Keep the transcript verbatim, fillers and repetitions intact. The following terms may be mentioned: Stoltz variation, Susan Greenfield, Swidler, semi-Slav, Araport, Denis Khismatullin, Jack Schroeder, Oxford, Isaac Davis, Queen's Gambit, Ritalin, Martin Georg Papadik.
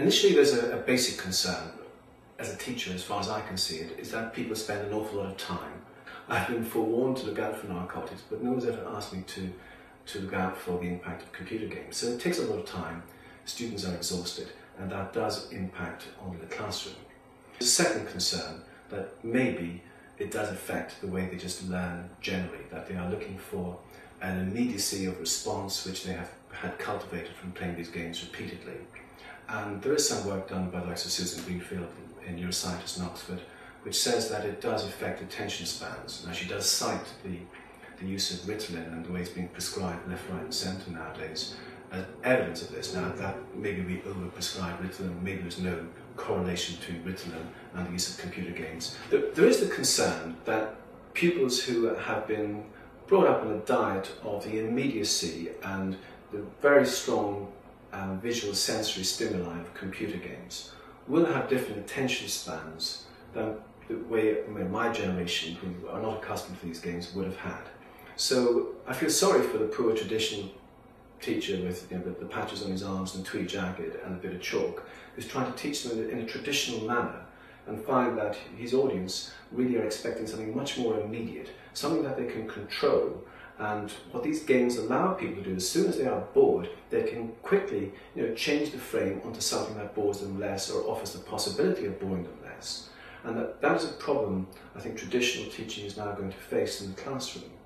initially there's a, a basic concern, as a teacher as far as I can see it, is that people spend an awful lot of time. I've been forewarned to look out for narcotics, but no one's ever asked me to, to look out for the impact of computer games. So it takes a lot of time, students are exhausted, and that does impact on the classroom. The second concern, that maybe it does affect the way they just learn generally, that they are looking for an immediacy of response which they have had cultivated from playing these games repeatedly. And there is some work done by the likes of Susan Greenfield, a neuroscientist in Oxford, which says that it does affect attention spans. Now she does cite the, the use of Ritalin and the way it's being prescribed left, right and centre nowadays as evidence of this. Now that maybe we over-prescribe Ritalin, maybe there's no correlation between Ritalin and the use of computer games. There, there is the concern that pupils who have been brought up on a diet of the immediacy and the very strong um, visual sensory stimuli of computer games will have different attention spans than the way my generation, who are not accustomed to these games, would have had. So I feel sorry for the poor traditional teacher with, you know, the, the patches on his arms and tweed jacket and a bit of chalk, who's trying to teach them in a, in a traditional manner, and find that his audience really are expecting something much more immediate, something that they can control. And what these games allow people to do, as soon as they are bored, they can quickly, you know, change the frame onto something that bores them less or offers the possibility of boring them less. And that, that is a problem I think traditional teaching is now going to face in the classroom.